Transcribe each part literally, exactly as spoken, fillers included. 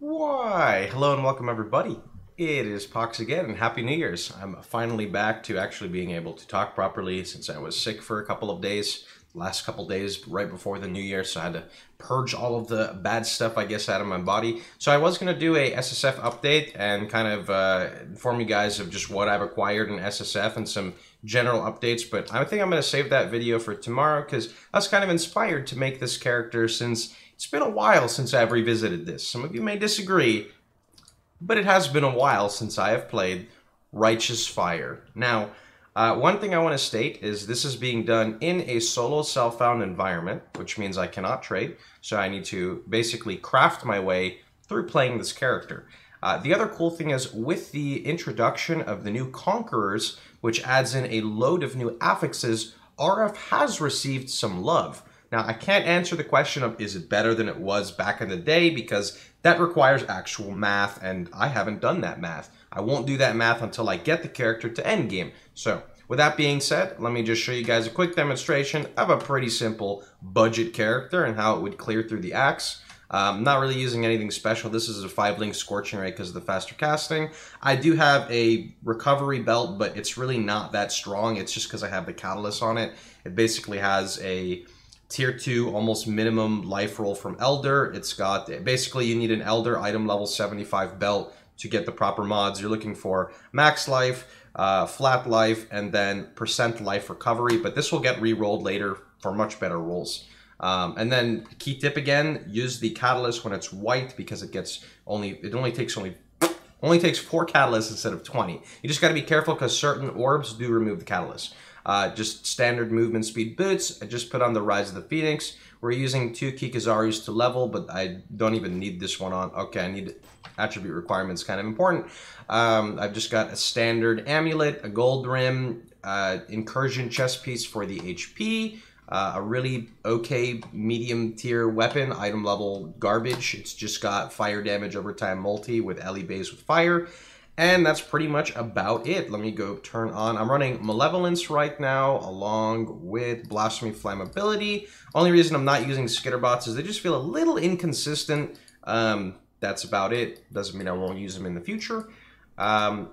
Why? Hello and welcome everybody. It is Pox again and Happy New Year's. I'm finally back to actually being able to talk properly since I was sick for a couple of days. Last couple days right before the new year, so I had to purge all of the bad stuff, I guess, out of my body. So I was going to do a S S F update and kind of uh, inform you guys of just what I've acquired in S S F and some general updates, but I think I'm going to save that video for tomorrow because I was kind of inspired to make this character since it's been a while since I've revisited this. Some of you may disagree, but it has been a while since I have played Righteous Fire. Now, Uh, one thing I want to state is this is being done in a solo self-found environment, which means I cannot trade, so I need to basically craft my way through playing this character. Uh, the other cool thing is with the introduction of the new Conquerors, which adds in a load of new affixes, R F has received some love. Now, I can't answer the question of is it better than it was back in the day because that requires actual math, and I haven't done that math. I won't do that math until I get the character to endgame. So, with that being said, let me just show you guys a quick demonstration of a pretty simple budget character and how it would clear through the axe. Um, not really using anything special. This is a five-link Scorching Ray because of the faster casting. I do have a recovery belt, but it's really not that strong. It's just because I have the catalyst on it. It basically has a tier two almost minimum life roll from Elder. It's got, basically you need an Elder item level seventy-five belt to get the proper mods. You're looking for max life, uh, flat life, and then percent life recovery, but this will get re-rolled later for much better rolls. Um, and then key tip again, use the catalyst when it's white because it gets only, it only takes only only takes four catalysts instead of twenty. You just gotta be careful because certain orbs do remove the catalyst. Uh, just standard movement speed boots. I just put on the Rise of the Phoenix. We're using two Kikazaris to level, but I don't even need this one on. Okay, I need attribute requirements, kind of important. Um, I've just got a standard amulet, a gold rim, uh, incursion chest piece for the H P, uh, a really okay medium tier weapon, item level garbage. It's just got fire damage over time multi with Ellie base with fire. And that's pretty much about it. Let me go turn on. I'm running Malevolence right now along with Blasphemy Flammability. Only reason I'm not using Skitterbots is they just feel a little inconsistent. Um, that's about it. Doesn't mean I won't use them in the future. Um,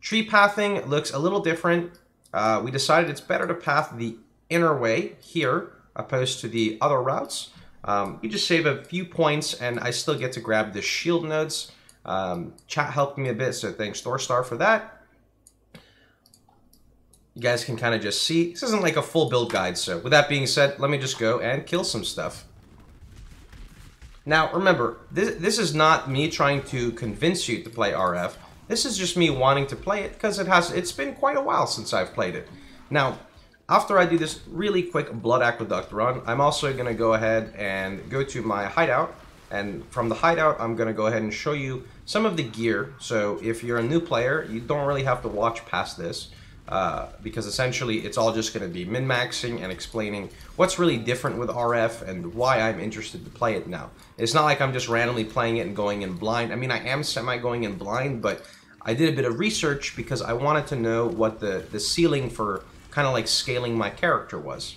tree pathing looks a little different. Uh, we decided it's better to path the inner way here opposed to the other routes. Um, you just save a few points and I still get to grab the shield nodes. Um, chat helped me a bit, so thanks Thorstar for that. You guys can kind of just see. This isn't like a full build guide, so with that being said, let me just go and kill some stuff. Now, remember, this, this is not me trying to convince you to play R F. This is just me wanting to play it because it has, it's been quite a while since I've played it. Now, after I do this really quick Blood Aqueduct run, I'm also going to go ahead and go to my hideout. And from the hideout, I'm going to go ahead and show you some of the gear. So if you're a new player, you don't really have to watch past this uh, because essentially it's all just going to be min-maxing and explaining what's really different with R F and why I'm interested to play it now. It's not like I'm just randomly playing it and going in blind. I mean, I am semi-going in blind, but I did a bit of research because I wanted to know what the, the ceiling for kind of like scaling my character was.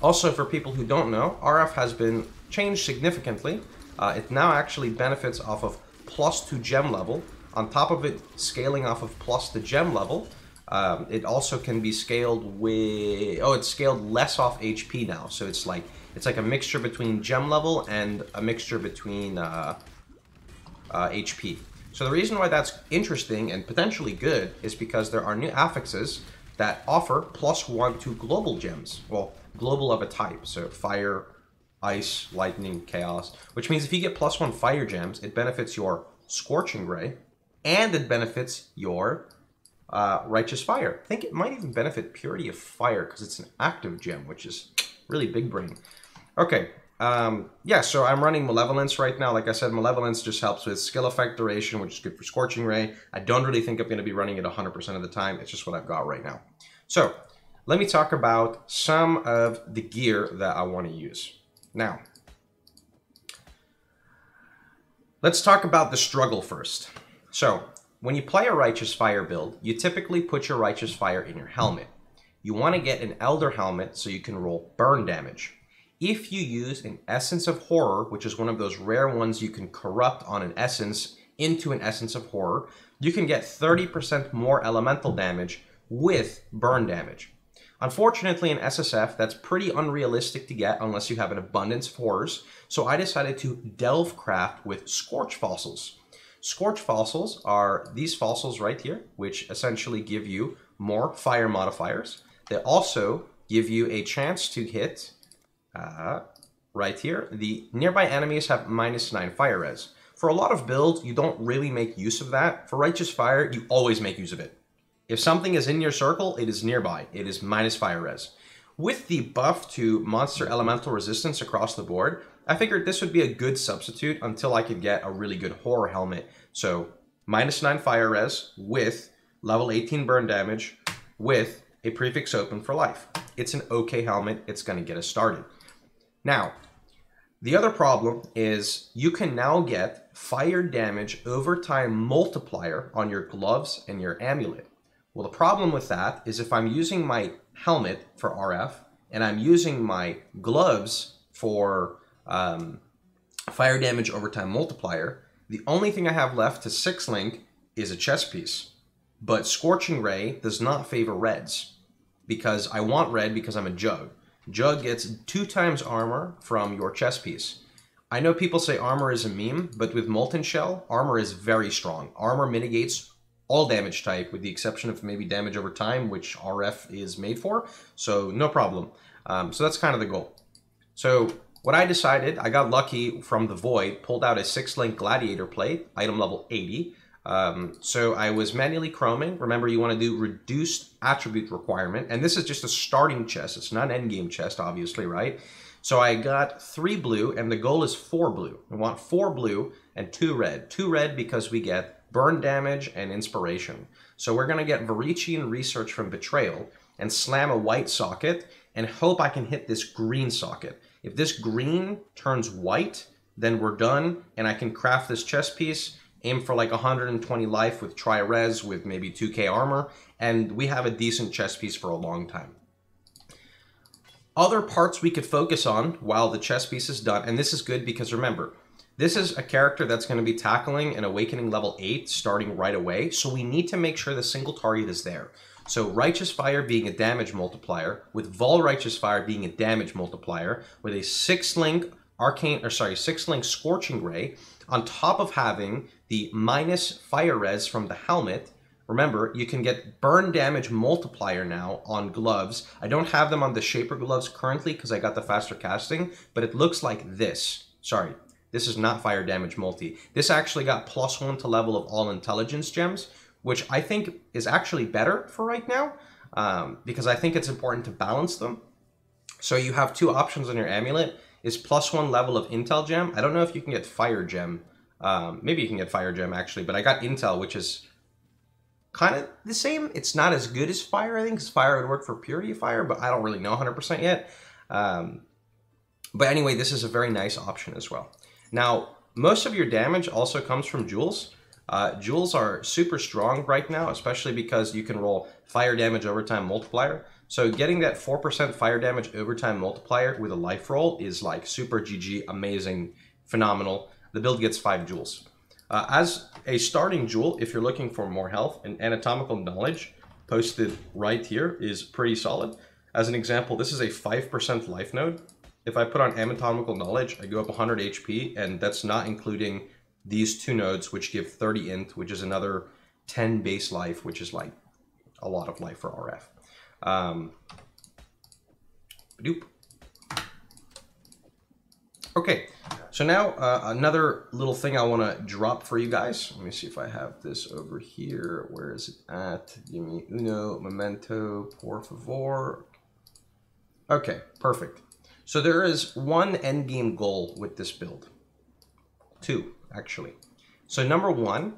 Also, for people who don't know, R F has been changed significantly. Uh, it now actually benefits off of plus two gem level. On top of it, scaling off of plus the gem level, um, it also can be scaled with, oh, it's scaled less off H P now. So it's like, it's like a mixture between gem level and a mixture between uh, uh, H P. So the reason why that's interesting and potentially good is because there are new affixes that offer plus one to global gems. Well, global of a type, so fire, ice, lightning, chaos, which means if you get plus one fire gems, it benefits your Scorching Ray, and it benefits your uh, Righteous Fire. I think it might even benefit Purity of Fire, because it's an active gem, which is really big brain. Okay, um, yeah, so I'm running Malevolence right now. Like I said, Malevolence just helps with skill effect duration, which is good for Scorching Ray. I don't really think I'm going to be running it one hundred percent of the time. It's just what I've got right now. So, let me talk about some of the gear that I want to use. Now, let's talk about the struggle first. So, when you play a Righteous Fire build, you typically put your Righteous Fire in your helmet. You want to get an Elder helmet so you can roll burn damage. If you use an Essence of Horror, which is one of those rare ones you can corrupt on an Essence into an Essence of Horror, you can get thirty percent more elemental damage with burn damage. Unfortunately, in S S F, that's pretty unrealistic to get unless you have an abundance of horrors, so I decided to delve craft with Scorch Fossils. Scorch Fossils are these fossils right here, which essentially give you more fire modifiers. They also give you a chance to hit, uh, right here, the nearby enemies have minus nine fire res. For a lot of builds, you don't really make use of that. For Righteous Fire, you always make use of it. If something is in your circle, it is nearby. It is minus fire res. With the buff to monster elemental resistance across the board, I figured this would be a good substitute until I could get a really good horror helmet. So, minus nine fire res with level eighteen burn damage with a prefix open for life. It's an okay helmet. It's going to get us started. Now, the other problem is you can now get fire damage over time multiplier on your gloves and your amulet. Well, the problem with that is if I'm using my helmet for R F and I'm using my gloves for um, fire damage over time multiplier, the only thing I have left to six link is a chest piece. But Scorching Ray does not favor reds because I want red because I'm a Jug. Jug gets two times armor from your chest piece. I know people say armor is a meme, but with Molten Shell, armor is very strong. Armor mitigates all damage type, with the exception of maybe damage over time, which R F is made for, so no problem. Um, so that's kind of the goal. So what I decided, I got lucky from the Void, pulled out a six-link Gladiator Plate, item level eighty. Um, so I was manually chroming. Remember, you want to do reduced attribute requirement, and this is just a starting chest. It's not an endgame chest, obviously, right? So I got three blue, and the goal is four blue. We want four blue and two red. Two red because we get burn damage, and inspiration. So we're going to get Verician Research from Betrayal and slam a white socket and hope I can hit this green socket. If this green turns white, then we're done, and I can craft this chest piece, aim for like one hundred twenty life with tri-res with maybe two K armor, and we have a decent chest piece for a long time. Other parts we could focus on while the chest piece is done, and this is good because remember, this is a character that's going to be tackling an Awakening level eight starting right away, so we need to make sure the single target is there. So Righteous Fire being a damage multiplier, with Vol Righteous Fire being a damage multiplier, with a six-link arcane, or sorry, six-link Scorching Ray, on top of having the minus fire res from the helmet. Remember, you can get burn damage multiplier now on gloves. I don't have them on the Shaper gloves currently because I got the faster casting, but it looks like this. Sorry. This is not fire damage multi. This actually got plus one to level of all intelligence gems, which I think is actually better for right now, um, because I think it's important to balance them. So you have two options on your amulet, is plus one level of intel gem. I don't know if you can get fire gem. Um, maybe you can get fire gem actually, but I got intel, which is kind of the same. It's not as good as fire, I think, because fire would work for Purity of Fire, but I don't really know one hundred percent yet. Um, but anyway, this is a very nice option as well. Now, most of your damage also comes from jewels. Uh, jewels are super strong right now, especially because you can roll fire damage overtime multiplier. So getting that four percent fire damage overtime multiplier with a life roll is like super G G, amazing, phenomenal. The build gets five jewels. Uh, as a starting jewel, if you're looking for more health and anatomical knowledge, posted right here is pretty solid. As an example, this is a five percent life node. If I put on anatomical knowledge, I go up one hundred H P, and that's not including these two nodes, which give thirty int, which is another ten base life, which is like a lot of life for R F. Um, doop. Okay, so now uh, another little thing I want to drop for you guys. Let me see if I have this over here. Where is it at? Give me uno, memento, por favor. Okay, perfect. So there is one endgame goal with this build. Two, actually. So number one,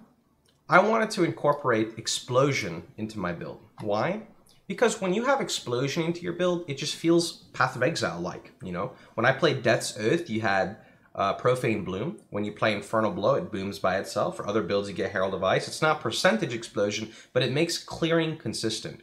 I wanted to incorporate explosion into my build. Why? Because when you have explosion into your build, it just feels Path of Exile-like, you know? When I played Death's Oath, you had uh, Profane Bloom. When you play Infernal Blow, it booms by itself. For other builds, you get Herald of Ice. It's not percentage explosion, but it makes clearing consistent.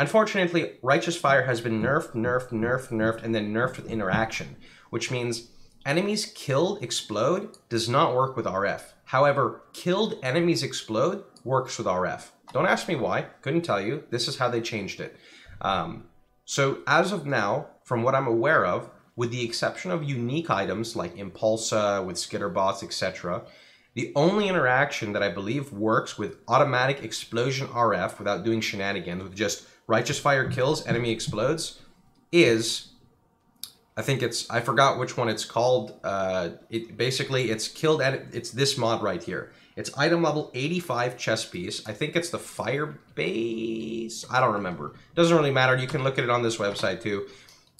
Unfortunately, Righteous Fire has been nerfed, nerfed, nerfed, nerfed, and then nerfed with interaction. which means enemies killed explode does not work with R F. However, killed enemies explode works with R F. Don't ask me why, couldn't tell you. This is how they changed it. Um, so as of now, from what I'm aware of, with the exception of unique items like Impulsa, with Skitterbots, et cetera, the only interaction that I believe works with automatic explosion R F without doing shenanigans, with just Righteous Fire kills, enemy explodes, is, I think it's, I forgot which one it's called. Uh, it basically, it's killed, at, it's this mod right here. It's item level eighty-five chess piece. I think it's the fire base. I don't remember. It doesn't really matter. You can look at it on this website too.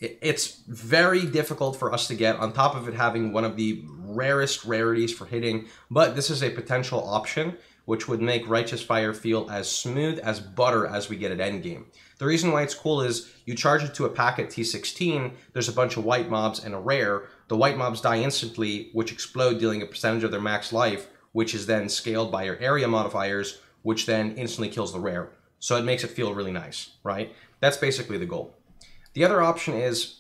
It's very difficult for us to get, on top of it having one of the rarest rarities for hitting, but this is a potential option which would make Righteous Fire feel as smooth as butter as we get at endgame. The reason why it's cool is you charge it to a pack at T sixteen, there's a bunch of white mobs and a rare. The white mobs die instantly, which explode, dealing a percentage of their max life, which is then scaled by your area modifiers, which then instantly kills the rare. So it makes it feel really nice, right? That's basically the goal. The other option is,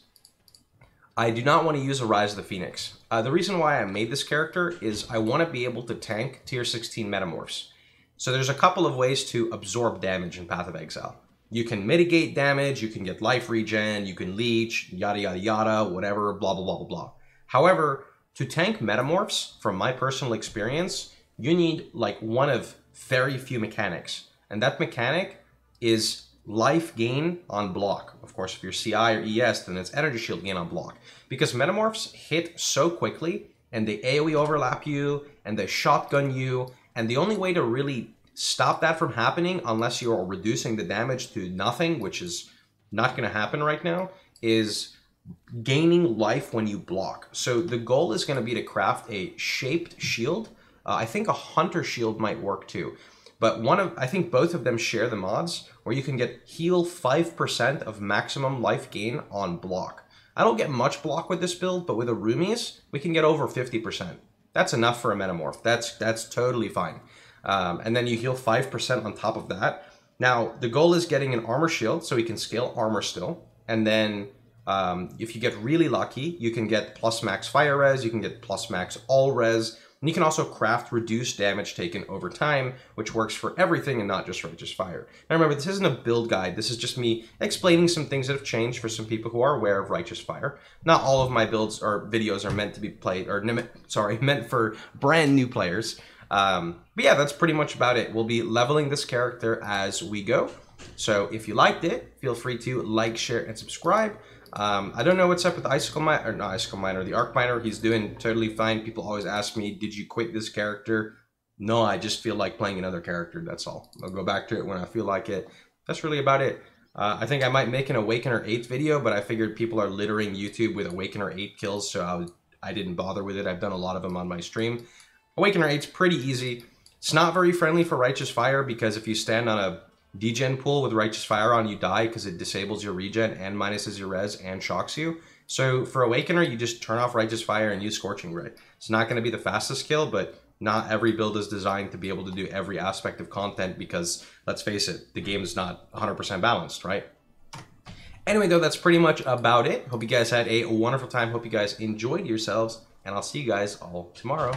I do not want to use a Rise of the Phoenix. Uh, the reason why I made this character is I want to be able to tank tier sixteen metamorphs. So there's a couple of ways to absorb damage in Path of Exile. You can mitigate damage, you can get life regen, you can leech, yada yada yada, whatever, blah blah blah blah blah. However, to tank metamorphs, from my personal experience, you need like one of very few mechanics. And that mechanic is life gain on block. Of course, if you're C I or E S, then it's energy shield gain on block. Because metamorphs hit so quickly, and they AoE overlap you, and they shotgun you, and the only way to really stop that from happening, unless you're reducing the damage to nothing, which is not going to happen right now, is gaining life when you block. So the goal is going to be to craft a shaped shield. Uh, I think a hunter shield might work too. But one of, I think both of them share the mods where you can get heal five percent of maximum life gain on block. I don't get much block with this build, but with a Rumi's, we can get over fifty percent. That's enough for a Metamorph. That's that's totally fine. Um, and then you heal five percent on top of that. Now, the goal is getting an armor shield, so we can scale armor still. And then um, if you get really lucky, you can get plus max fire res, you can get plus max all res, and you can also craft reduced damage taken over time, which works for everything and not just Righteous Fire. Now remember, this isn't a build guide. This is just me explaining some things that have changed for some people who are aware of Righteous Fire. Not all of my builds or videos are meant to be played, or sorry, meant for brand new players. Um, but yeah, that's pretty much about it. We'll be leveling this character as we go. So if you liked it, feel free to like, share, and subscribe. Um, I don't know what's up with Icicle Miner, or not Icicle Miner, the Arc Miner. He's doing totally fine. People always ask me, did you quit this character? No, I just feel like playing another character, that's all. I'll go back to it when I feel like it. That's really about it. Uh, I think I might make an Awakener eight video, but I figured people are littering YouTube with Awakener eight kills, so I, was, I didn't bother with it. I've done a lot of them on my stream. Awakener eight's pretty easy. It's not very friendly for Righteous Fire, because if you stand on a degen pool with Righteous Fire on, you die because it disables your regen and minuses your res and shocks you. So for Awakener, you just turn off Righteous Fire and use Scorching Ray. It's not going to be the fastest kill, but not every build is designed to be able to do every aspect of content because, let's face it, the game is not one hundred percent balanced, right? Anyway, though, that's pretty much about it. Hope you guys had a wonderful time. Hope you guys enjoyed yourselves, and I'll see you guys all tomorrow.